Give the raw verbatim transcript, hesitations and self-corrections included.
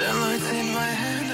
Then lights in my hand.